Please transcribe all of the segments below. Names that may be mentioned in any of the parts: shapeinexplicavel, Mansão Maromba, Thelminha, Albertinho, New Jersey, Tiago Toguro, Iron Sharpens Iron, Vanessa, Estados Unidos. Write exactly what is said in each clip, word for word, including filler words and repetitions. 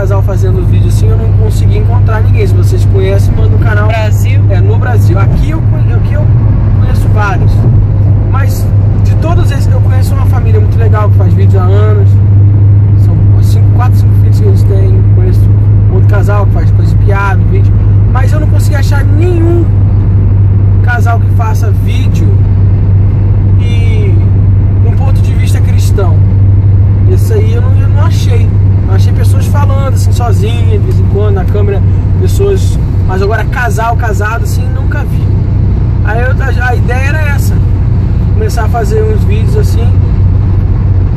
casal fazendo vídeo assim, eu não consegui encontrar ninguém. Se vocês conhecem, manda no canal. Brasil? É, no Brasil. Aqui eu, aqui eu conheço vários. Mas de todos esses, eu conheço uma família muito legal que faz vídeos há anos. São quatro, cinco filhos que eles têm. Conheço outro casal que faz coisa de piada, vídeo. Mas eu não consegui achar nenhum casal que faça vídeo e um ponto de vista cristão. Isso aí eu não, eu não achei. Eu achei pessoas falando assim sozinha, de vez em quando, na câmera, pessoas. Mas agora casal, casado, assim, nunca vi. Aí eu, a ideia era essa. Começar a fazer uns vídeos assim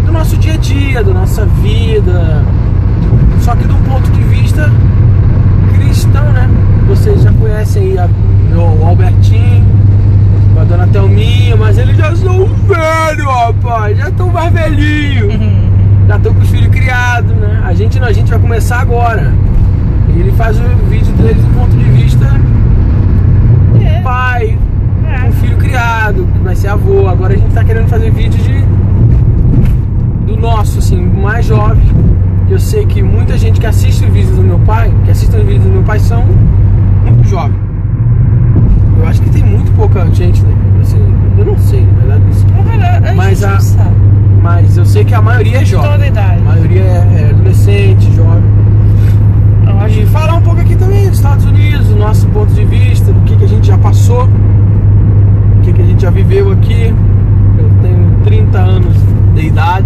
do nosso dia a dia, da nossa vida. Só que do ponto de vista cristão, né? Vocês já conhecem aí a, o Albertinho, a dona Thelminha, mas eles já são velhos, rapaz, já estão mais velhinhos. Já estão com os filhos criados, né? A gente não, a gente vai começar agora. Ele faz o vídeo dele do ponto de vista é. do pai, é. com o filho criado, que vai ser avô. Agora a gente tá querendo fazer vídeo de do nosso, assim, mais jovem. Eu sei que muita gente que assiste o vídeo do meu pai, que assiste o vídeo do meu pai, são muito jovens. Eu acho que tem muito pouca gente, né? Assim, eu não sei, na verdade. Não, mas a, mas eu sei que a maioria é jovem. Toda idade. A maioria é, é adolescente, jovem. Então, e falar um pouco aqui também dos Estados Unidos, do nosso ponto de vista, do que, que a gente já passou, do que, que a gente já viveu aqui. Eu tenho trinta anos de idade,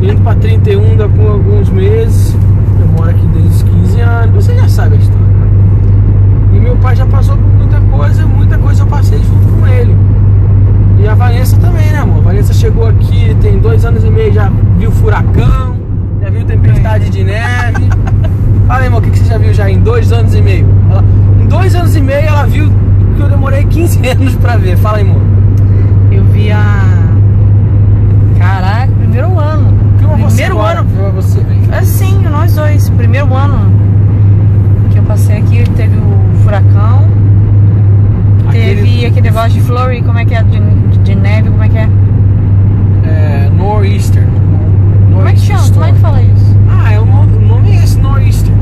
indo para trinta e um daqui a alguns meses. Eu moro aqui desde os quinze anos, você já sabe a história. E meu pai já passou por muita coisa, muita coisa eu passei junto com ele. E a Vanessa também, né, amor? A Vanessa chegou aqui, tem dois anos e meio, já viu furacão, já viu tempestade de neve. Fala aí, amor, o que, que você já viu já em dois anos e meio? Ela, em dois anos e meio ela viu que eu demorei quinze anos pra ver. Fala aí, amor. Eu vi a... Caraca, primeiro ano. Primeiro você ano. Viu você, é sim, nós dois. Primeiro ano que eu passei aqui, teve o furacão. Teve aquele, aquele negócio de flurry, como é que é? De, de neve, como é que é? É, nor'easter. Nor como é que chama? Como é que fala isso? Ah, é o nome, o nome é esse, nor'easter.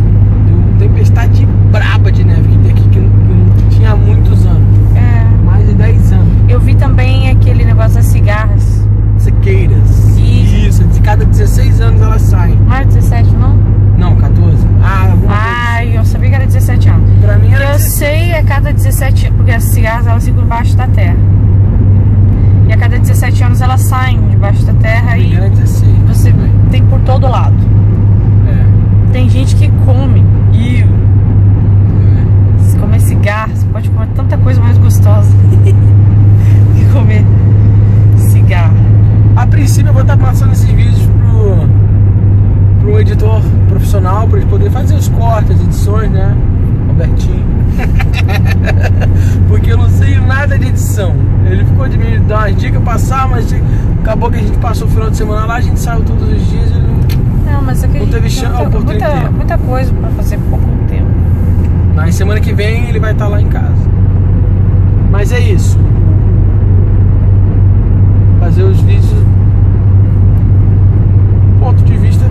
Tempestade braba de neve que tem aqui, que não tinha há muitos anos. É. Mais de dez anos. Eu vi também aquele negócio das cigarras. Ciqueiras. Isso, de cada dezesseis anos elas saem. Não era dezessete, não? Não, catorze. Ah, ah eu sabia que era dezessete anos. Pra mim era eu dezessete. Sei a cada dezessete anos, porque as cigarras elas ficam embaixo da terra. E a cada dezessete anos elas saem debaixo da terra e dezesseis. Você tem por todo lado. É. Tem gente que come. E é. Se comer cigarro, você pode comer tanta coisa mais gostosa que comer cigarro. A princípio eu vou estar passando esses vídeos pro, pro editor profissional, para ele poder fazer os cortes, as edições, né, Albertinho? Porque eu não sei nada de edição. Ele ficou de me dar umas dicas, passar, mas acabou que a gente passou o final de semana lá, a gente saiu todos os dias e não... Não, mas eu queria muita, muita, muita coisa pra fazer por pouco tempo. Na semana que vem ele vai estar lá em casa. Mas é isso. Fazer os vídeos do ponto de vista.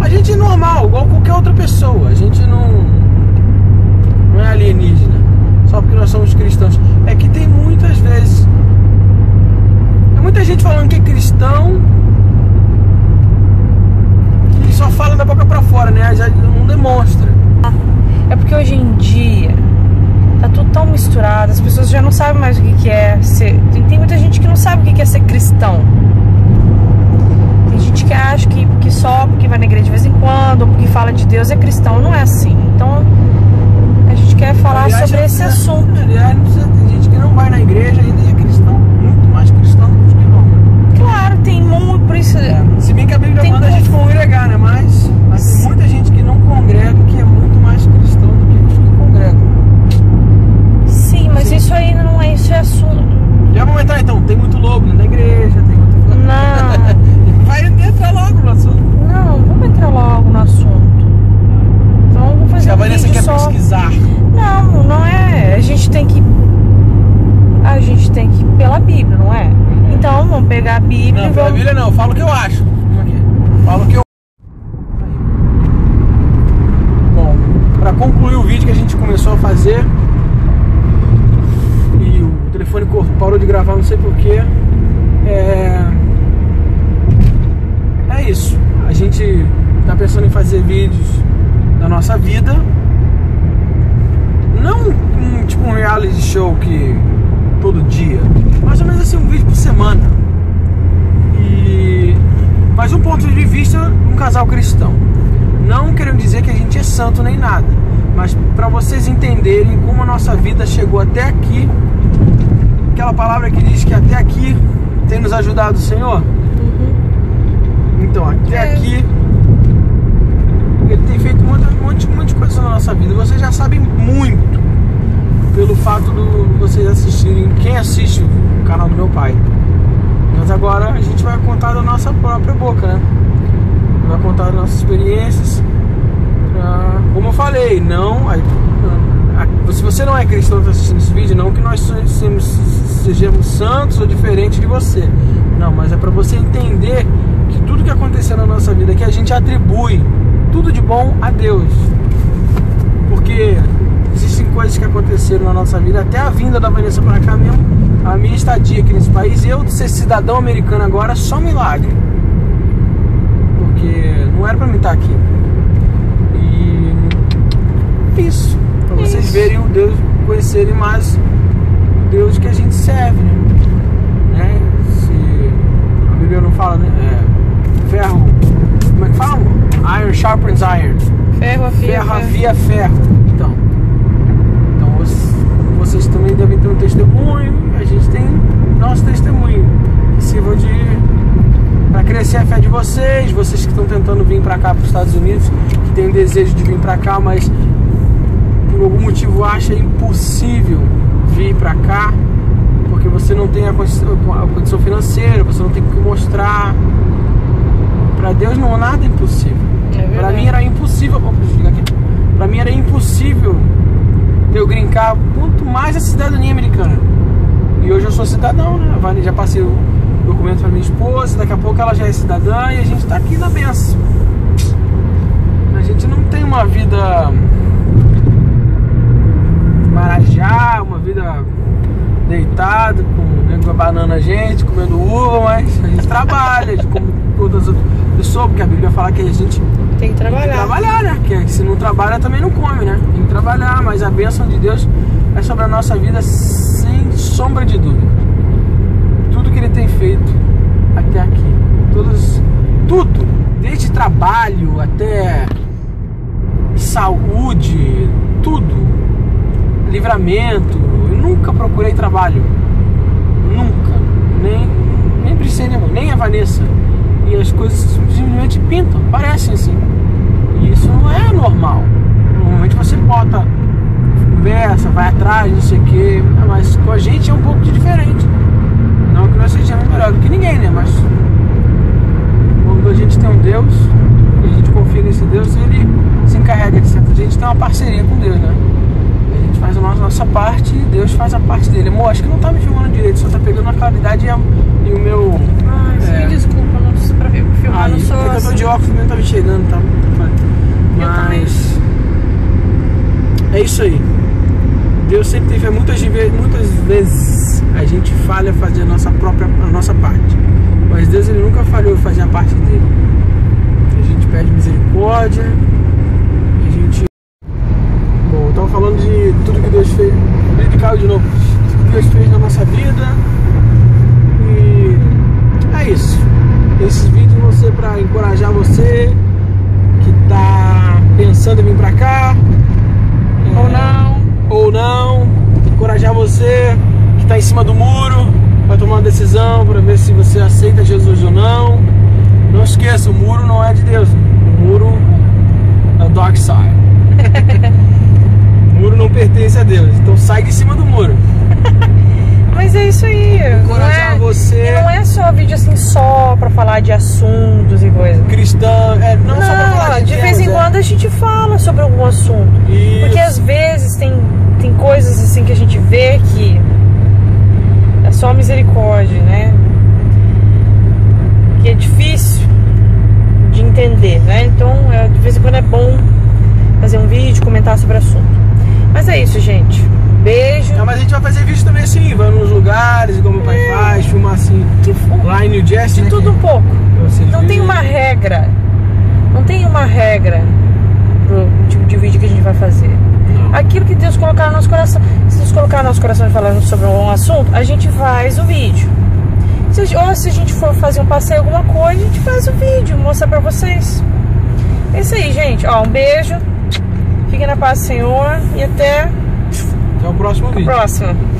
A gente é normal, igual qualquer outra pessoa. A gente não, não é alienígena. Só porque nós somos cristãos. É que tem muitas vezes. Tem muita gente falando que é cristão. Só fala da boca pra fora, né? Já não demonstra. É porque hoje em dia tá tudo tão misturado, as pessoas já não sabem mais o que, que é ser. Tem muita gente que não sabe o que, que é ser cristão. Tem gente que acha que, que só porque vai na igreja de vez em quando, ou porque fala de Deus é cristão. Não é assim. Então a gente quer falar aliás, sobre esse precisa, assunto. Aliás, precisa, tem gente que não vai na igreja ainda é cristão, muito mais cristão do que não. Claro, tem muito por isso. É. Se bem que a Bíblia tem manda a gente congregar, né? Mas, mas tem muita gente que não congrega, que é muito mais cristão do que os que congregam. Sim, mas sim. Isso aí não é isso é assunto. Já vamos entrar então, tem muito lobo na igreja, tem muito. Não. Vai entrar logo no assunto. Não, vamos entrar logo no assunto. Então vamos fazer. Se a Vanessa quer só... pesquisar. Não, não é. A gente tem que. A gente tem que ir pela Bíblia, não é? Então vamos pegar a Bíblia. Não, e vamos... pela Bíblia não, eu falo o que eu acho. Falo que eu... parou de gravar, não sei porquê. É... é isso. A gente tá pensando em fazer vídeos da nossa vida. Não um, tipo um reality show que todo dia. Mais ou menos assim, um vídeo por semana. E... mas um ponto de vista de um casal cristão. Não querendo dizer que a gente é santo nem nada, mas para vocês entenderem como a nossa vida chegou até aqui. Aquela palavra que diz que até aqui tem nos ajudado o Senhor. Uhum. Então, até é. aqui Ele tem feito muitas muita, muita coisas na nossa vida. Vocês já sabem muito pelo fato de vocês assistirem, quem assiste o canal do meu pai. Mas agora a gente vai contar da nossa própria boca, né? Vai contar nossas experiências. Pra, como eu falei, não. A, a, se você não é cristão que está assistindo esse vídeo, não que nós sejamos, sejamos santos ou diferentes de você. Não, mas é para você entender que tudo que aconteceu na nossa vida, que a gente atribui tudo de bom a Deus. Porque existem coisas que aconteceram na nossa vida, até a vinda da Vanessa para cá mesmo, a minha estadia aqui nesse país, e eu de ser cidadão americano agora, só milagre. Porque não era pra mim estar aqui. E isso, pra vocês isso. verem o Deus, conhecerem mais o Deus que a gente serve, né? né? Se a Bíblia não fala, né? É, ferro, como é que fala? Iron Sharpens Iron. Ferro afia ferro. Afia ferro. Então, então os, vocês também devem ter um testemunho. A gente tem nosso testemunho que sirva de... para crescer a fé de vocês, vocês que estão tentando vir para cá, para os Estados Unidos, que tem o desejo de vir para cá, mas por algum motivo acha impossível vir para cá, porque você não tem a condição financeira, você não tem o que mostrar. Para Deus não há nada impossível. É para mim era impossível, para mim era impossível eu grincar, quanto mais a cidadania americana. E hoje eu sou cidadão, né? Já passei o documento para minha esposa, daqui a pouco ela já é cidadã e a gente tá aqui na benção. A gente não tem uma vida marajá, uma vida deitada, comendo banana, gente, comendo uva, mas a gente trabalha, como todas as outras pessoas, porque a Bíblia fala que a gente tem que trabalhar, tem que trabalhar, né? Porque se não trabalha também não come, né? Tem que trabalhar, mas a bênção de Deus é sobre a nossa vida sem sombra de dúvida. Que ele tem feito até aqui, todos, tudo, desde trabalho até saúde, tudo, livramento. Eu nunca procurei trabalho, nunca, nem, nem precisei, nem a Vanessa, e as coisas simplesmente pintam, parecem assim, e isso não é normal. Normalmente você bota conversa, vai atrás, não sei o que, mas com a gente é um pouco diferente. Não que nós sejamos melhor do que ninguém, né? Mas quando a gente tem um Deus, a gente confia nesse Deus, ele se encarrega de certo. A gente tem uma parceria com Deus, né? A gente faz a nossa parte e Deus faz a parte dele. Amor, acho que não tá me filmando direito, só tá pegando a claridade e, a, e o meu... Ah, é... me desculpa, não precisa pra ver, filmar ah, não sou assim. Eu tô de óculos, não tá me chegando, tá? Mas... é isso aí. Deus sempre teve muitas, muitas vezes a gente falha fazer a nossa própria a nossa parte, mas Deus ele nunca falhou em fazer a parte dele. A gente pede misericórdia, a gente... Bom, eu estava falando de tudo que Deus fez, caiu de novo, tudo que Deus fez na nossa vida, e é isso. Esses vídeos vão ser para encorajar você que está pensando em vir para cá, é... ou não. ou não, encorajar você que está em cima do muro, vai tomar uma decisão para ver se você aceita Jesus ou não. Não esqueça, o muro não é de Deus, o muro é o dark side. O muro não pertence a Deus, então sai de cima do muro. Mas é isso aí, encorajar não é, você. Não é só vídeo assim só para falar de assuntos e coisas. Cristã, é, não, não só para falar de de Deus, vez em é. quando a gente fala sobre algum assunto. Isso. Porque às vezes tem tem coisas assim que a gente vê que é só misericórdia, né? Que é difícil de entender, né? Então, é, de vez em quando é bom fazer um vídeo, comentar sobre o assunto. Mas é isso, gente. Beijo. É, mas a gente vai fazer vídeo também assim, vamos nos lugares, igual meu pai é. faz, filmar assim, que lá em New Jersey. De né, tudo um pouco. Não tem uma regra. Não tem uma regra pro tipo de vídeo que a gente vai fazer. Aquilo que Deus colocar no nosso coração. Se Deus colocar no nosso coração falando sobre um assunto, a gente faz o vídeo. Se, ou se a gente for fazer um passeio, alguma coisa, a gente faz o vídeo, mostrar pra vocês. É isso aí, gente. Ó, um beijo. Fiquem na paz do Senhor. E até... Até o próximo vídeo. Até o próximo.